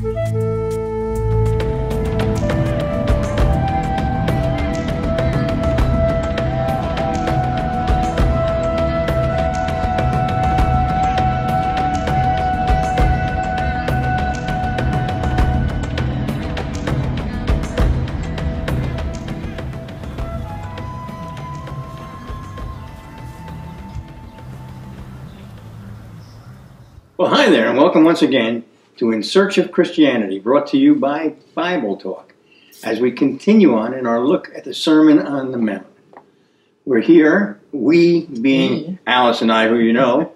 Well, hi there, and welcome once again to In Search of Christianity, brought to you by Bible Talk, as we continue on in our look at the Sermon on the Mount. We're here, we being Alice and I, who you know,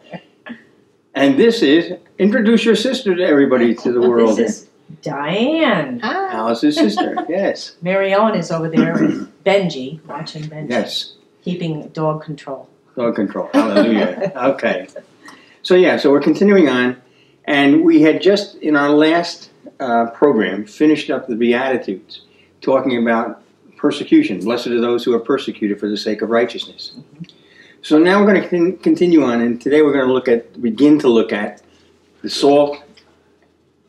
and this is Introduce Your Sister to Everybody to the World. This is Diane. Hi. Alice's sister, yes. Mary Ellen is over there with Benji, watching Benji. Yes. Keeping dog control. Dog control, hallelujah. Okay. So we're continuing on, and we had just, in our last program, finished up the Beatitudes, talking about persecution. Blessed are those who are persecuted for the sake of righteousness. So now we're going to continue on, and today we're going to begin to look at the salt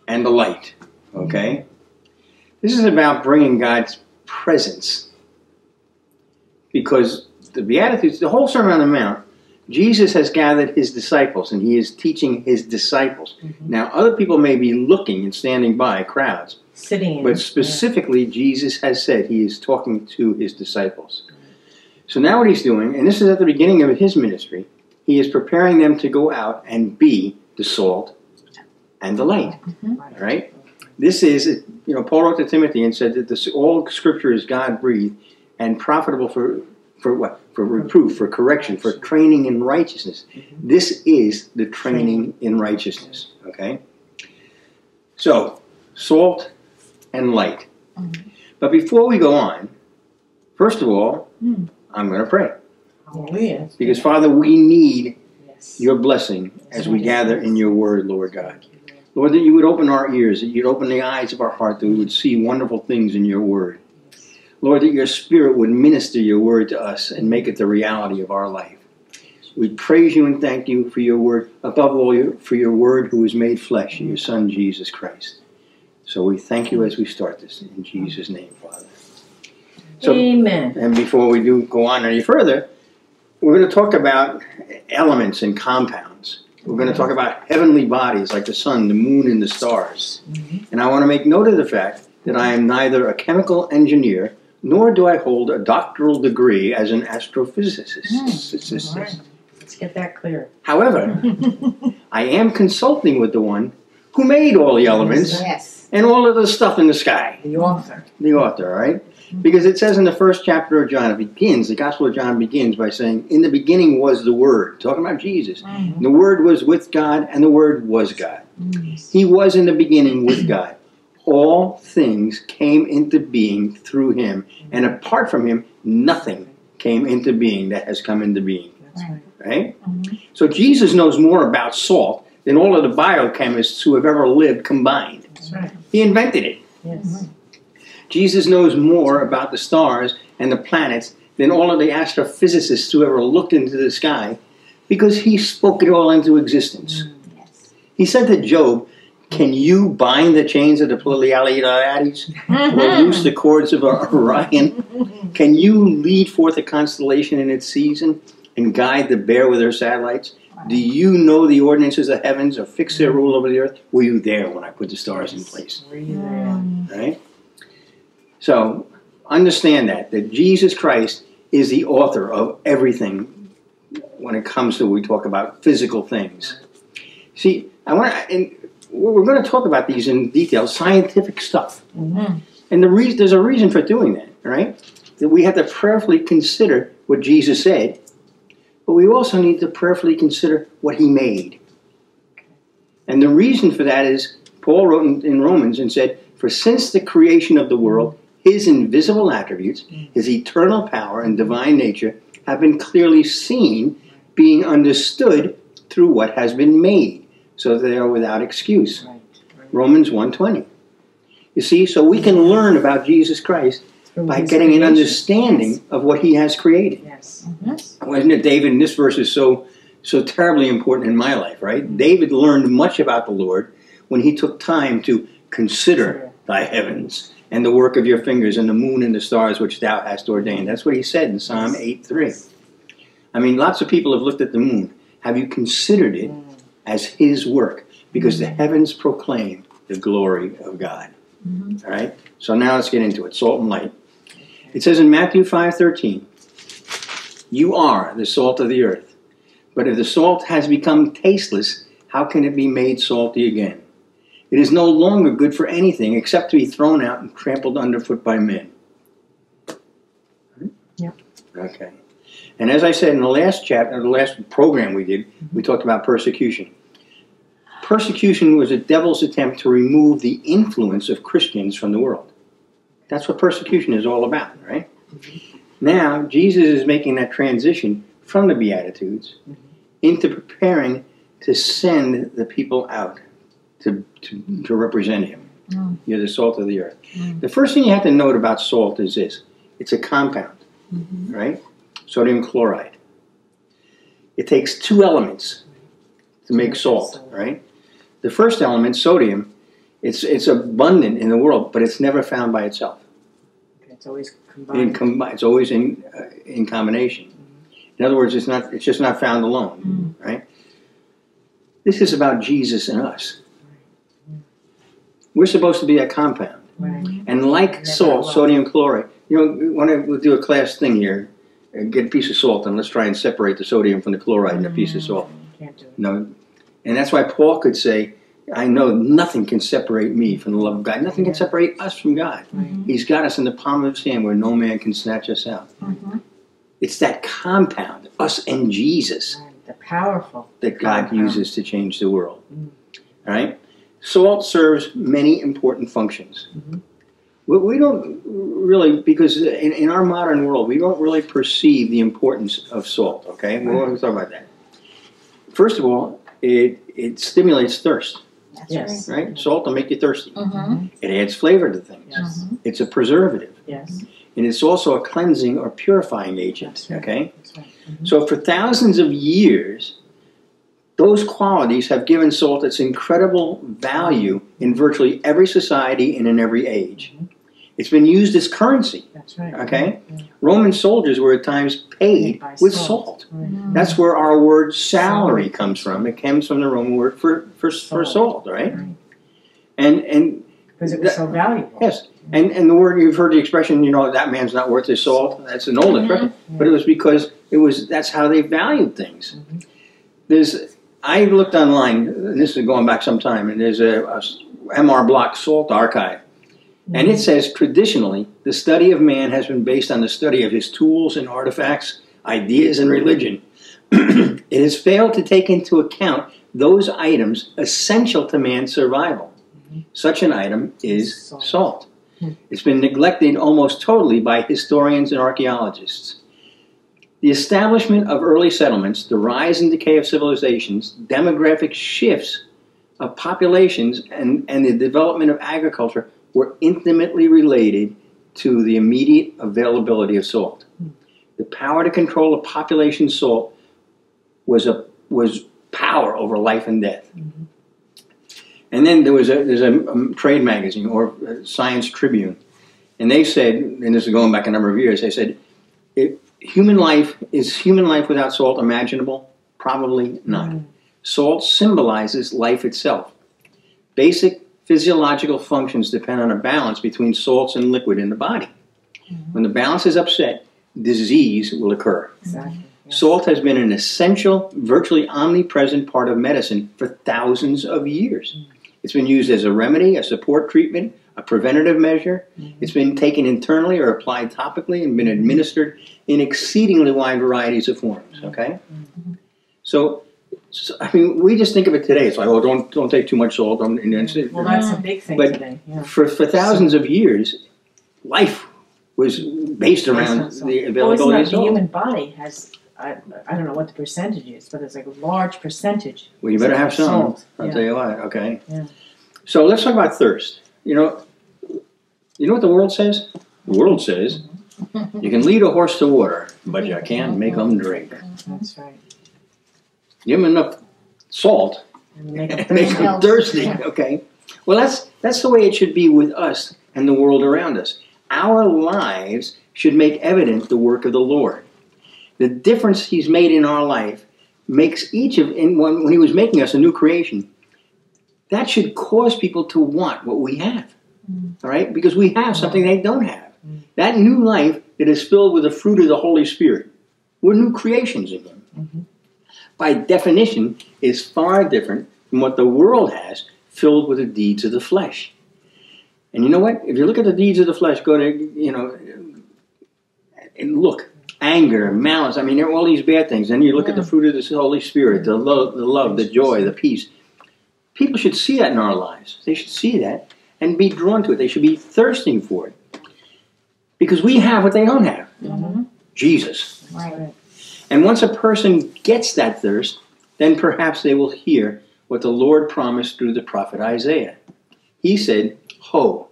and the light, okay? This is about bringing God's presence, because the Beatitudes, the whole Sermon on the Mount, Jesus has gathered his disciples, and he is teaching his disciples. Mm-hmm. Now, other people may be looking and standing by, crowds. Sitting in. But specifically, yeah. Jesus has said he is talking to his disciples. Mm-hmm. So now what he's doing, and this is at the beginning of his ministry, he is preparing them to go out and be the salt and the light. Mm-hmm. All right? This is, you know, Paul wrote to Timothy and said that all Scripture is God-breathed and profitable for what? For reproof, for correction, for training in righteousness. This is the training in righteousness, okay? So, salt and light. But before we go on, first of all, I'm going to pray. Because, Father, we need your blessing as we gather in your word, Lord God. Lord, that you would open our ears, that you'd open the eyes of our heart, that we would see wonderful things in your word. Lord, that your Spirit would minister your word to us and make it the reality of our life. We praise you and thank you for your word, above all for your word who was made flesh, your Son, Jesus Christ. So we thank you as we start this in Jesus' name, Father. So, amen. And before we do go on any further, we're going to talk about elements and compounds. We're going to talk about heavenly bodies like the sun, the moon, and the stars. And I want to make note of the fact that I am neither a chemical engineer nor do I hold a doctoral degree as an astrophysicist. All right. Let's get that clear. However, I am consulting with the one who made all the elements and all of the stuff in the sky. The author. The author, right? Because it says in the first chapter of John, the Gospel of John begins by saying, in the beginning was the Word, talking about Jesus. And the Word was with God, and the Word was God. He was in the beginning with God. All things came into being through him, and apart from him, nothing came into being that has come into being. Right? So Jesus knows more about salt than all of the biochemists who have ever lived combined. He invented it. Jesus knows more about the stars and the planets than all of the astrophysicists who ever looked into the sky, because he spoke it all into existence. He said to Job, can you bind the chains of the Pleiades or loose the cords of Orion? Can you lead forth a constellation in its season and guide the bear with her satellites? Do you know the ordinances of heavens or fix their rule over the earth? Were you there when I put the stars in place? Were you there? Right? So understand that Jesus Christ is the author of everything when it comes to, we talk about physical things. See, we're going to talk about these in detail, scientific stuff. And there's a reason for doing that, right? That we have to prayerfully consider what Jesus said, but we also need to prayerfully consider what he made. And the reason for that is, Paul wrote in Romans and said, for since the creation of the world, his invisible attributes, his eternal power and divine nature, have been clearly seen, being understood through what has been made, so they are without excuse. Romans 1:20. You see, so we can learn about Jesus Christ by getting an understanding of what he has created. Wasn't it, David? And this verse is so terribly important in my life, right? David learned much about the Lord when he took time to Consider thy heavens and the work of your fingers and the moon and the stars which thou hast ordained. That's what he said in Psalm 8:3. I mean, lots of people have looked at the moon. Have you considered it as his work? Because the heavens proclaim the glory of God. All right? So now let's get into it. Salt and light. It says in Matthew 5:13, you are the salt of the earth. But if the salt has become tasteless, how can it be made salty again? It is no longer good for anything except to be thrown out and trampled underfoot by men. Yeah. Okay. And as I said in the last chapter, the last program we did, we talked about persecution. Persecution was a devil's attempt to remove the influence of Christians from the world. That's what persecution is all about, right? Now, Jesus is making that transition from the Beatitudes into preparing to send the people out to represent him. You're the salt of the earth. The first thing you have to note about salt is this. It's a compound, right? Sodium chloride. It takes two elements to make salt, right? The first element, sodium, it's abundant in the world, but it's never found by itself. Okay, it's always combined. It's always in combination. In other words, it's just not found alone, right? This is about Jesus and us. We're supposed to be a compound. And like salt, sodium chloride, you know, when we'll do a class thing here, get a piece of salt and let's try and separate the sodium from the chloride in a piece of salt. Can't do it. No. And that's why Paul could say, I know nothing can separate me from the love of God. Nothing can separate us from God. He's got us in the palm of his hand where no man can snatch us out. It's that compound, us and Jesus, the powerful that God uses to change the world. All right? Salt serves many important functions. We don't really, because in our modern world, we don't really perceive the importance of salt, okay? We'll talk about that. First of all, it stimulates thirst. Yes. Right? Salt will make you thirsty. It adds flavor to things. It's a preservative. And it's also a cleansing or purifying agent, okay? So for thousands of years, those qualities have given salt its incredible value in virtually every society and in every age. It's been used as currency. Okay? Roman soldiers were at times paid with salt. That's where our word salary comes from. It comes from the Roman word for salt, right? And because it was so valuable. Yes. And the word, you've heard the expression, you know, that man's not worth his salt. That's an old expression. But it was because that's how they valued things. I looked online, and this is going back some time, and there's a MR Block salt archive. And it says, traditionally, the study of man has been based on the study of his tools and artifacts, ideas, and religion. It has failed to take into account those items essential to man's survival. Such an item is salt. It's been neglected almost totally by historians and archaeologists. The establishment of early settlements, the rise and decay of civilizations, demographic shifts of populations, and the development of agriculture were intimately related to the immediate availability of salt. The power to control a population salt was power over life and death. And then there's a trade magazine or Science Tribune, and they said, and this is going back a number of years, they said, Is human life without salt imaginable? Probably not. Salt symbolizes life itself. Basic physiological functions depend on a balance between salts and liquid in the body. When the balance is upset, disease will occur. Salt has been an essential, virtually omnipresent part of medicine for thousands of years. It's been used as a remedy, a support treatment, a preventative measure. It's been taken internally or applied topically and been administered in exceedingly wide varieties of forms, okay? So, I mean, we just think of it today. It's like, oh, don't take too much salt. Well, that's a big thing today. For thousands of years, life was based around the availability of salt. The human body has, I don't know what the percentage is, but it's like a large percentage. Well, you better have some. Salt. I'll tell you what, okay? So let's talk about thirst. You know what the world says? The world says, you can lead a horse to water, but you can't make them drink. That's right. Give them enough salt and make them thirsty, okay? Well, that's the way it should be with us and the world around us. Our lives should make evident the work of the Lord. The difference he's made in our life makes each of, and when he was making us a new creation, that should cause people to want what we have, all right? Because we have something they don't have. That new life that is filled with the fruit of the Holy Spirit. We're new creations in him. By definition, is far different from what the world has filled with the deeds of the flesh. And you know what? If you look at the deeds of the flesh, go to, you know, and look, anger, malice, I mean, there are all these bad things. Then you look at the fruit of the Holy Spirit, the love, the joy, the peace. People should see that in our lives. They should see that and be drawn to it. They should be thirsting for it. Because we have what they don't have. Jesus. Right. And once a person gets that thirst, then perhaps they will hear what the Lord promised through the prophet Isaiah. He said, Ho,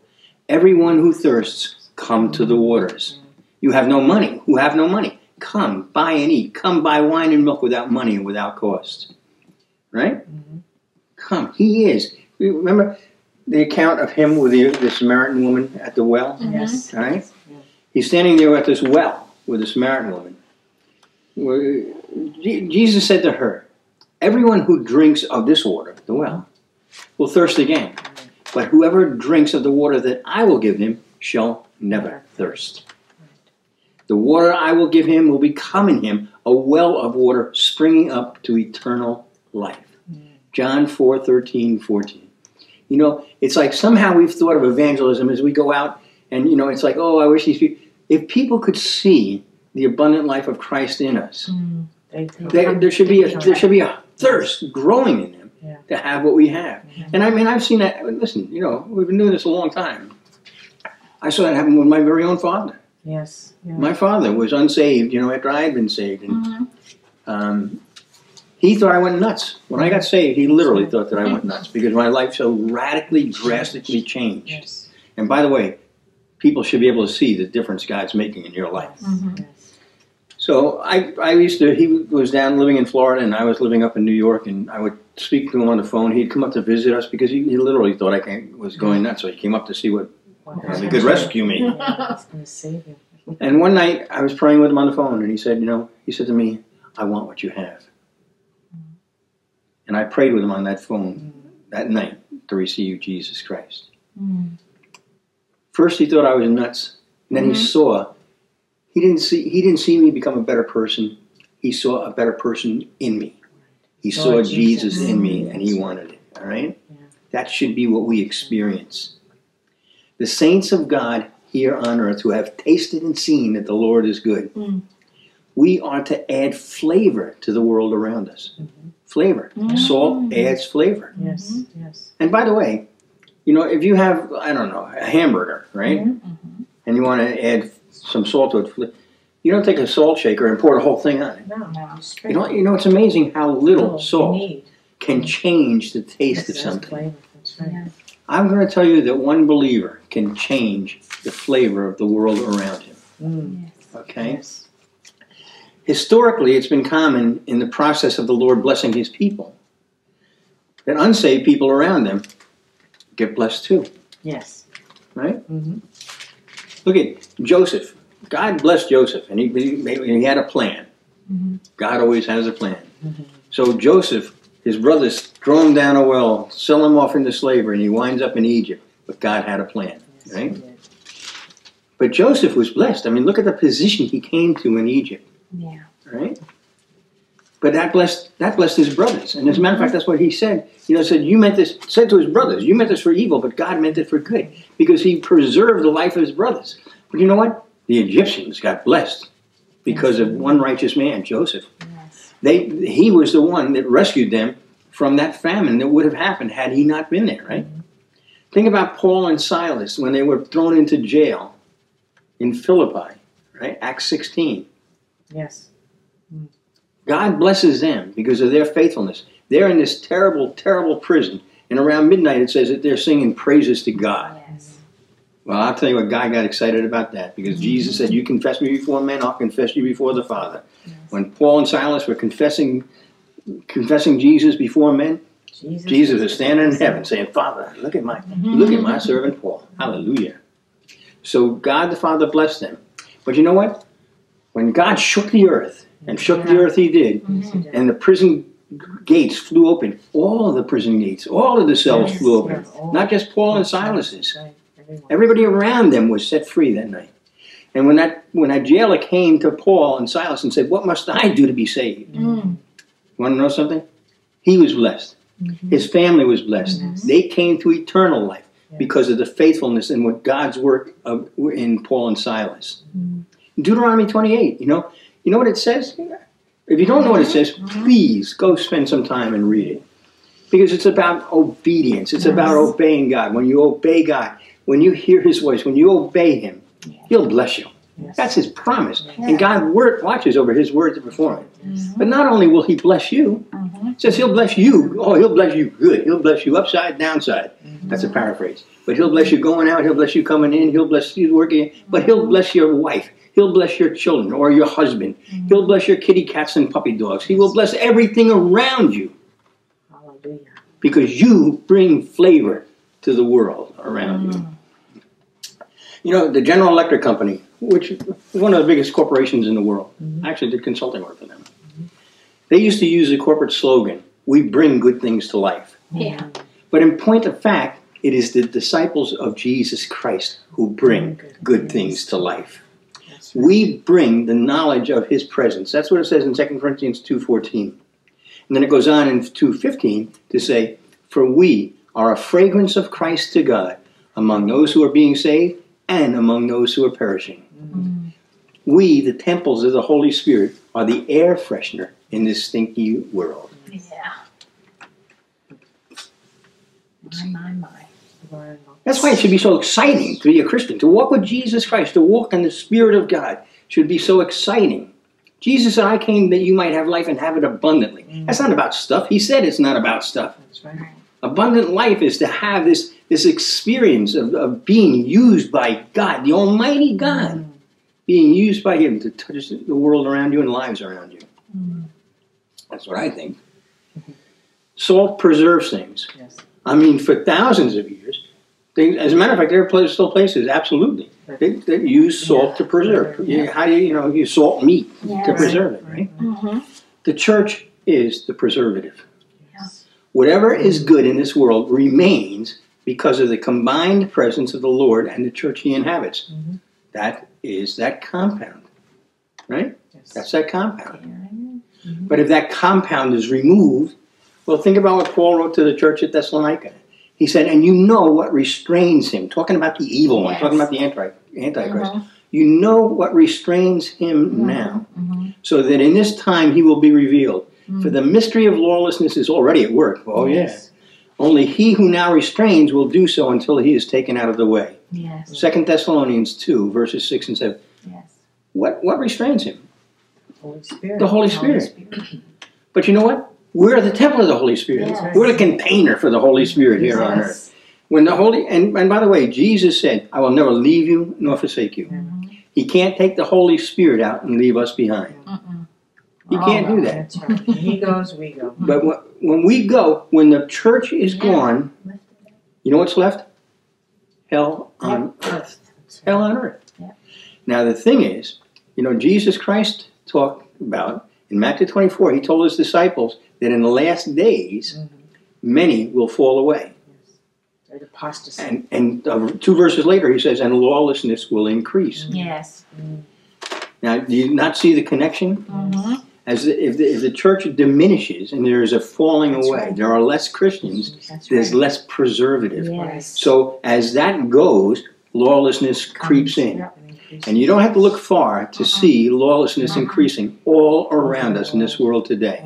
everyone who thirsts, come to the waters. You have no money, who have no money. Come, buy and eat. Come, buy wine and milk without money and without cost. Right? Come, he is. Remember the account of him with the Samaritan woman at the well? Yes. Right? He's standing there at this well with the Samaritan woman. Jesus said to her, everyone who drinks of this water, the well, will thirst again. But whoever drinks of the water that I will give him shall never thirst. The water I will give him will become in him a well of water springing up to eternal life. John 4:13-14. You know, it's like somehow we've thought of evangelism as we go out and, you know, it's like, oh, I wish these people... If people could see the abundant life of Christ in us. There should be a thirst growing in them to have what we have. And I mean, I've seen that. Listen, you know, we've been doing this a long time. I saw that happen with my very own father. Yes. Yeah. My father was unsaved, you know, after I had been saved. And he thought I went nuts. When I got saved, he literally thought that I went nuts because my life so radically, drastically changed. Yes. And by the way, people should be able to see the difference God's making in your life. So I used to, he was down living in Florida and I was living up in New York, and I would speak to him on the phone. He'd come up to visit us because he literally thought I was going nuts. So he came up to see what, he could rescue me. And one night I was praying with him on the phone, and he said, you know, he said to me, I want what you have. And I prayed with him on that phone that night to receive Jesus Christ. First he thought I was nuts, and then he didn't see me become a better person. He saw a better person in me. He saw Jesus in me, and he wanted it, all right? That should be what we experience. The saints of God here on earth who have tasted and seen that the Lord is good, we are to add flavor to the world around us. Flavor. Salt adds flavor. And by the way, you know, if you have, I don't know, a hamburger, right? And you want to add some salt to it. You don't take a salt shaker and pour the whole thing on it. No, you know, it's amazing how little salt can change the taste of something. I'm going to tell you that one believer can change the flavor of the world around him. Okay? Historically, it's been common in the process of the Lord blessing his people that unsaved people around them get blessed too. Right? Look at Joseph. God blessed Joseph, and he had a plan. God always has a plan. So Joseph, his brothers throw him down a well, sell him off into slavery, and he winds up in Egypt. But God had a plan. Right? But Joseph was blessed. I mean, look at the position he came to in Egypt. Right? But that blessed his brothers. And as a matter of fact, that's what he said. You know, said to his brothers, you meant this for evil, but God meant it for good, because he preserved the life of his brothers. But you know what? The Egyptians got blessed because of one righteous man, Joseph. He was the one that rescued them from that famine that would have happened had he not been there, right? Think about Paul and Silas when they were thrown into jail in Philippi, right? Acts 16. God blesses them because of their faithfulness. They're in this terrible, terrible prison. And around midnight, it says that they're singing praises to God. Well, I'll tell you what, God got excited about that, because Jesus said, you confess me before men, I'll confess you before the Father. When Paul and Silas were confessing Jesus before men, Jesus is standing in heaven saying, Father, look at my servant Paul. Hallelujah. So God the Father blessed them. But you know what? When God shook the earth, and shook the earth he did, and the prison gates flew open, all of the prison gates, all of the cells flew open, not just Paul and Silas's. Everybody around them was set free that night. And when that jailer came to Paul and Silas and said, what must I do to be saved? You want to know something? He was blessed. His family was blessed. They came to eternal life because of the faithfulness and what God's work of, in Paul and Silas. Deuteronomy 28, you know what it says? If you don't know what it says, please go spend some time and read it. Because it's about obedience. It's about obeying God. When you obey God, when you hear his voice, when you obey him, he'll bless you. Yes. That's his promise. Yes. And God watches over his word to perform it. But not only will he bless you, it says he'll bless you. Oh, he'll bless you good. He'll bless you upside, downside. That's a paraphrase. But he'll bless you going out. He'll bless you coming in. He'll bless you working. But he'll bless your wife. He'll bless your children or your husband. He'll bless your kitty cats and puppy dogs. He will bless everything around you. Hallelujah. Because you bring flavor to the world around you. You know, the General Electric Company, which is one of the biggest corporations in the world. I actually did consulting work for them. They used to use the corporate slogan, we bring good things to life. Yeah. But in point of fact, it is the disciples of Jesus Christ who bring good things to life. Right. We bring the knowledge of his presence. That's what it says in 2 Corinthians 2:14. And then it goes on in 2:15 to say, for we are a fragrance of Christ to God among those who are being saved and among those who are perishing. We, the temples of the Holy Spirit, are the air freshener in this stinky world. My. That's why it should be so exciting to be a Christian. To walk with Jesus Christ, to walk in the Spirit of God should be so exciting. Jesus said, I came that you might have life and have it abundantly. That's not about stuff. He said it's not about stuff. That's right. Abundant life is to have this experience of being used by God, the Almighty God, being used by him to touch the world around you and lives around you. That's what I think. Salt preserves things. Yes. I mean, for thousands of years, as a matter of fact, there are still places, absolutely, that use salt to preserve. How do you salt meat to preserve it, right? The church is the preservative. Whatever is good in this world remains because of the combined presence of the Lord and the church he inhabits. That is that compound, right? That's that compound. But if that compound is removed, well, think about what Paul wrote to the church at Thessalonica. He said, and you know what restrains him, talking about the evil one, talking about the Antichrist. You know what restrains him now, so that in this time he will be revealed. For the mystery of lawlessness is already at work. Oh, yes. Only he who now restrains will do so until he is taken out of the way. 2 Thessalonians 2, verses 6 and 7. What restrains him? The Holy Spirit. The Holy Spirit. But you know what? We're the temple of the Holy Spirit. We're the container for the Holy Spirit here on earth. When the Holy and by the way, Jesus said, I will never leave you nor forsake you. He can't take the Holy Spirit out and leave us behind. You can't do that. That's right. When he goes, we go. But when we go, when the church is gone, you know what's left? Hell on earth. Hell on earth. Now the thing is, Jesus Christ talked about, in Matthew 24, he told his disciples that in the last days, many will fall away. Apostasy. And two verses later he says, and lawlessness will increase. Now, do you not see the connection? As if the church diminishes and there is a falling away, there are less Christians, there's less preservative. So as that goes, lawlessness creeps in. And you don't have to look far to see lawlessness increasing all around us in this world today.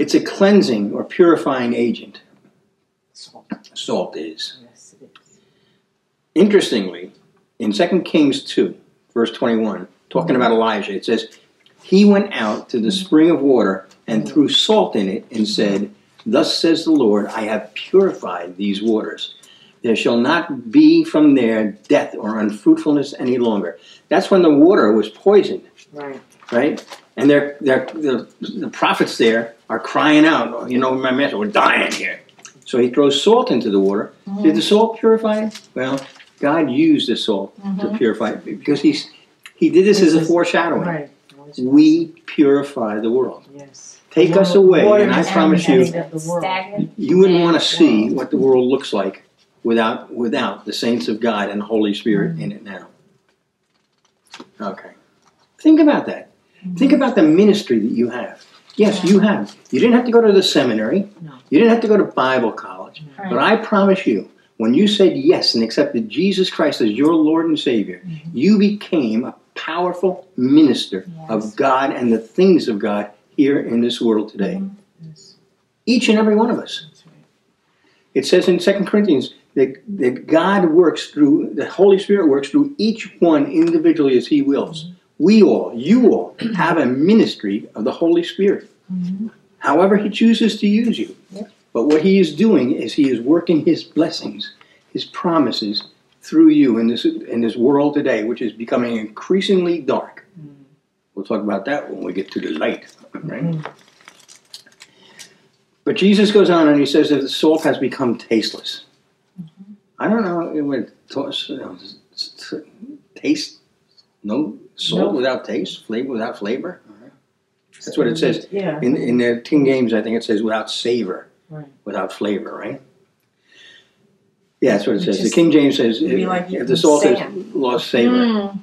It's a cleansing or purifying agent. Salt is. Interestingly, in 2 Kings 2, verse 21, talking about Elijah, it says, he went out to the spring of water and threw salt in it and said, thus says the Lord, I have purified these waters. There shall not be from there death or unfruitfulness any longer. That's when the water was poisoned. right? And the prophets there are crying out, you know, my master, we're dying here. So he throws salt into the water. Mm-hmm. Did the salt purify it? Well, God used the salt mm-hmm. to purify it because he did this as a foreshadowing. Right. We purify the world. Yes. Take us away, and I promise you, you wouldn't want to see what the world looks like without the saints of God and the Holy Spirit mm-hmm. in it now. Okay. Think about that. Mm-hmm. Think about the ministry that you have. Yes, you have. You didn't have to go to the seminary. No. You didn't have to go to Bible college. No. But I promise you, when you said yes and accepted Jesus Christ as your Lord and Savior, mm-hmm. you became a powerful minister of God and the things of God here in this world today. Mm-hmm. Yes. Each and every one of us. That's right. It says in 2 Corinthians that God works through, the Holy Spirit works through each one individually as He wills. Mm-hmm. We all, you all, have a ministry of the Holy Spirit. Mm-hmm. However He chooses to use you. Yep. But what He is doing is He is working His blessings, His promises through you in this world today, which is becoming increasingly dark. Mm-hmm. We'll talk about that when we get to the light, right? Mm-hmm. But Jesus goes on and He says that the salt has become tasteless. Mm-hmm. I don't know what taste. No salt without taste, flavor without flavor. Right. That's what it says. Yeah. In the King James, I think it says without savor, right. Without flavor, right? Yeah, that's what it says. The King James says if the salt has lost savor. Mm.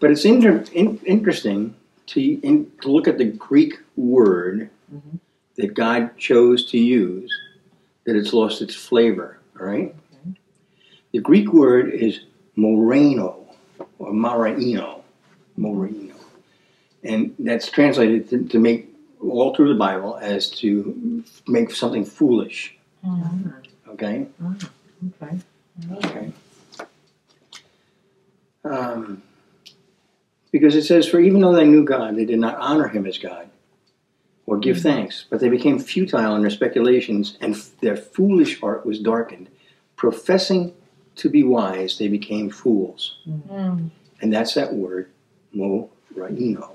But it's interesting to look at the Greek word mm-hmm. that God chose to use, that it's lost its flavor, all right? Okay. The Greek word is moraino. Or moraino, and that's translated to make all through the Bible as to make something foolish. Mm-hmm. Okay. Mm-hmm. Okay. Okay. Because it says, "For even though they knew God, they did not honor Him as God, or give mm-hmm. thanks. But they became futile in their speculations, and their foolish heart was darkened, professing." To be wise, they became fools. Mm. And that's that word, moraino.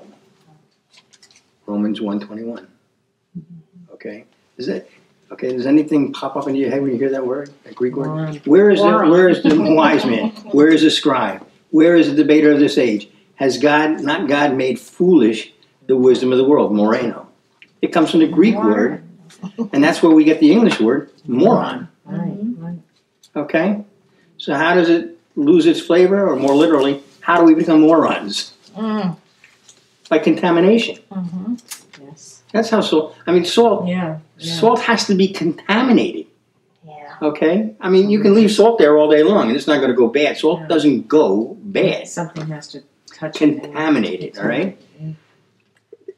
Romans 1:21. Okay? Does anything pop up into your head when you hear that word? That Greek word? Where is the wise man? Where is the scribe? Where is the debater of this age? Has God made foolish the wisdom of the world? Moraino. It comes from the Greek word, and that's where we get the English word moron. Okay? So how does it lose its flavor? Or more literally, how do we become morons? Mm. By contamination. Mm-hmm. Yes. That's how salt, salt. Yeah. Salt has to be contaminated. Yeah. Okay? You can leave salt there all day long and it's not going to go bad. Salt doesn't go bad. Something has to touch contaminate it, all right?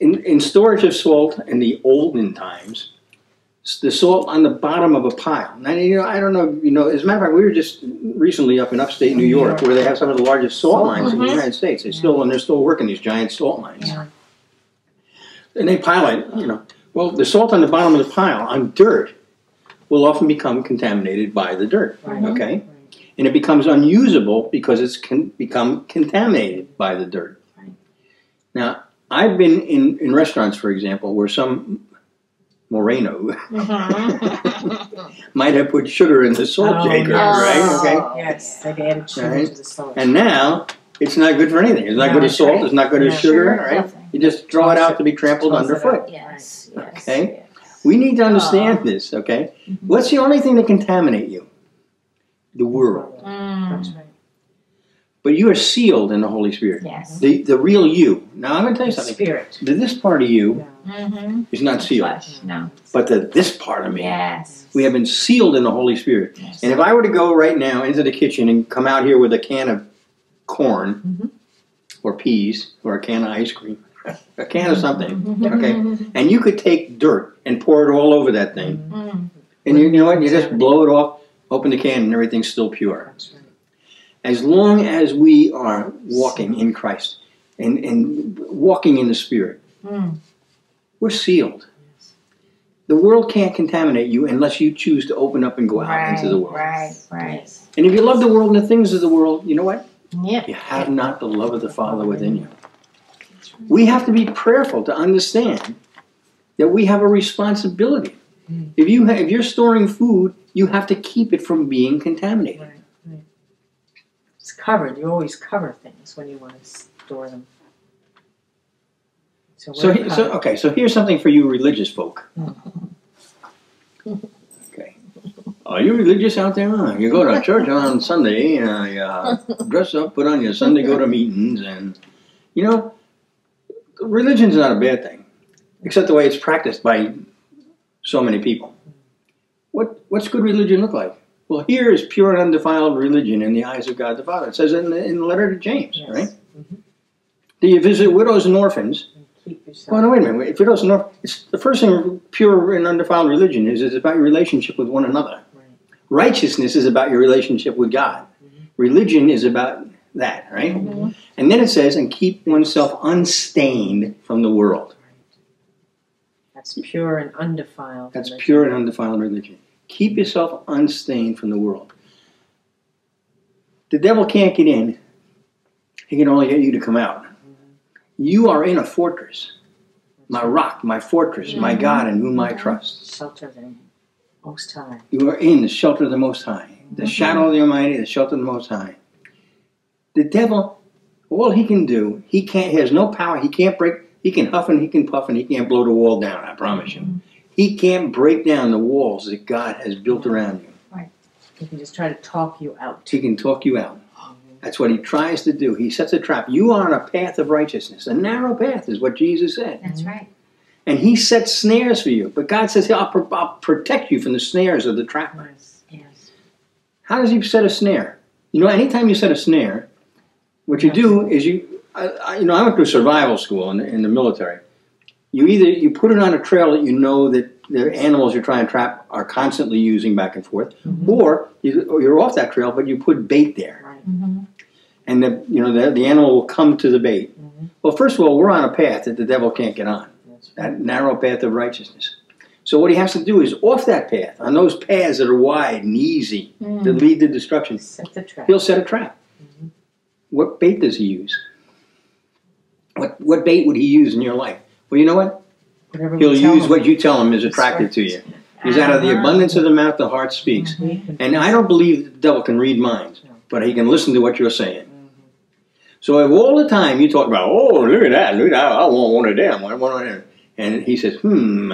Yeah. In storage of salt in the olden times, the salt on the bottom of a pile. Now, I don't know, as a matter of fact, we were just recently up in upstate New York where they have some of the largest salt mines in the United States. They're still working these giant salt mines. Yeah. And they pile it, Well, the salt on the bottom of the pile on dirt will often become contaminated by the dirt, okay? Right. And it becomes unusable because it's become contaminated by the dirt. Right. Now, I've been in restaurants, for example, where some Moreno might have put sugar in the salt shaker, right? Okay. Yes, they've added sugar to the salt. And now it's not good for anything. It's not good as salt. It's not good as sugar, right? Nothing. You just throw it out to be trampled underfoot. Yes. Okay. Yes. We need to understand this. Okay. Mm-hmm. What's the only thing that contaminates you? The world. Mm. That's right. But you are sealed in the Holy Spirit. Yes. The real you. Now I'm going to tell you something. Spirit. This part of you is not sealed. Flesh. No. But this part of me. Yes. We have been sealed in the Holy Spirit. Yes. And if I were to go right now into the kitchen and come out here with a can of corn or peas or a can of ice cream, a can of something, okay, and you could take dirt and pour it all over that thing, and you know what? You just blow it off, open the can, and everything's still pure. That's right. As long as we are walking in Christ and walking in the Spirit, we're sealed. Yes. The world can't contaminate you unless you choose to open up and go out into the world. Right. And if you love the world and the things of the world, you know what? Yeah. You have not the love of the Father within you. We have to be prayerful to understand that we have a responsibility. If you're storing food, you have to keep it from being contaminated. Right, right. It's covered. You always cover things when you want to store them. So here's something for you religious folk. Okay. Are you religious out there? Huh? You go to church on Sunday, you dress up, put on your Sunday go-to-meetings, and, you know, religion's not a bad thing, except the way it's practiced by so many people. What's good religion look like? Well, here is pure and undefiled religion in the eyes of God the Father. It says in the letter to James, yes. Right? Mm-hmm. Do you visit widows and orphans? Well, no, wait a minute. If widows and orphans, the first thing pure and undefiled religion is about your relationship with one another. Right. Righteousness is about your relationship with God. Mm-hmm. Religion is about that, right? Mm-hmm. And then it says, and keep oneself unstained from the world. That's pure and undefiled. That's religion. Pure and undefiled religion. Keep yourself unstained from the world. The devil can't get in. He can only get you to come out. You are in a fortress. My rock, my fortress, my God in whom I trust. Shelter of the Most High. You are in the shelter of the Most High. The shadow of the Almighty, the shelter of the Most High. The devil, all he can do, he has no power, he can't break, he can huff and he can puff and he can't blow the wall down, I promise you. He can't break down the walls that God has built around you. Right. He can just try to talk you out. He can talk you out. That's what he tries to do. He sets a trap. You are on a path of righteousness. A narrow path is what Jesus said. That's right. And he sets snares for you. But God says, hey, I'll protect you from the snares of the trapper. Yes, yes. How does he set a snare? You know, anytime you set a snare, what you do is I went through survival school in the military. You put it on a trail that you know that the animals you're trying to trap are constantly using back and forth, or you're off that trail, but you put bait there. Right. Mm-hmm. And the animal will come to the bait. Mm-hmm. Well, first of all, we're on a path that the devil can't get on. That's right. That narrow path of righteousness. So what he has to do is off that path, on those paths that are wide and easy that lead to destruction. He'll set a trap. Mm-hmm. What bait does he use? What bait would he use in your life? Well, you know what? He'll use what you tell him is attractive to you. He's out of the abundance of the mouth, the heart speaks. And I don't believe the devil can read minds, but he can listen to what you're saying. So if all the time you talk about, oh, look at that, I want one of them, I want one of them. And he says, and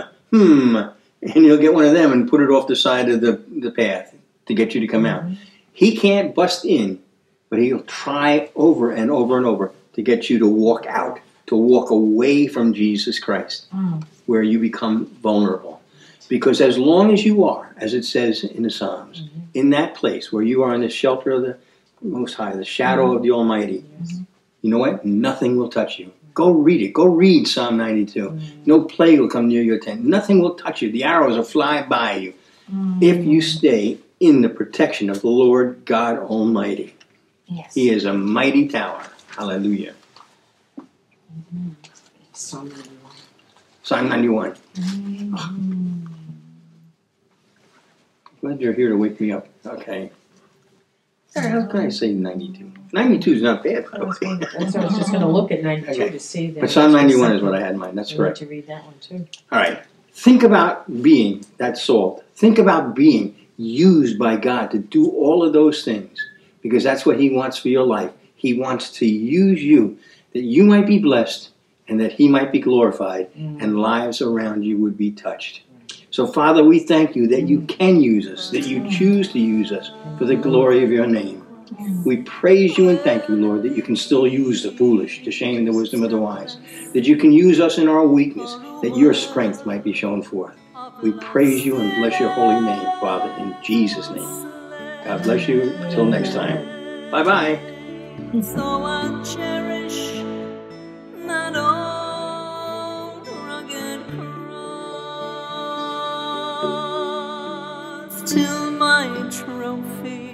he'll get one of them and put it off the side of the path to get you to come out. He can't bust in, but he'll try over and over and over to get you to walk out, to walk away from Jesus Christ, where you become vulnerable. Because as long as you are, as it says in the Psalms, in that place where you are in the shelter of the Most High, the shadow of the Almighty, you know what? Nothing will touch you. Go read it. Go read Psalm 92. No plague will come near your tent. Nothing will touch you. The arrows will fly by you if you stay in the protection of the Lord God Almighty. Yes. He is a mighty tower. Hallelujah. Psalm 91. Psalm 91. Glad you're here to wake me up. Okay. How can I say 92? 92 is not bad, by the way. That's I was just going to look at 92 to see that. But Psalm 91 is what I had in mind. That's correct. You need to read that one too. All right. Think about being that salt. Think about being used by God to do all of those things, because that's what He wants for your life. He wants to use you, that you might be blessed and that He might be glorified and lives around you would be touched. So, Father, we thank You that You can use us, that You choose to use us for the glory of Your name. We praise You and thank You, Lord, that You can still use the foolish to shame the wisdom of the wise, that You can use us in our weakness, that Your strength might be shown forth. We praise You and bless Your holy name, Father, in Jesus' name. God bless you. Till next time. Bye-bye. So I cherish that old rugged cross till my trophy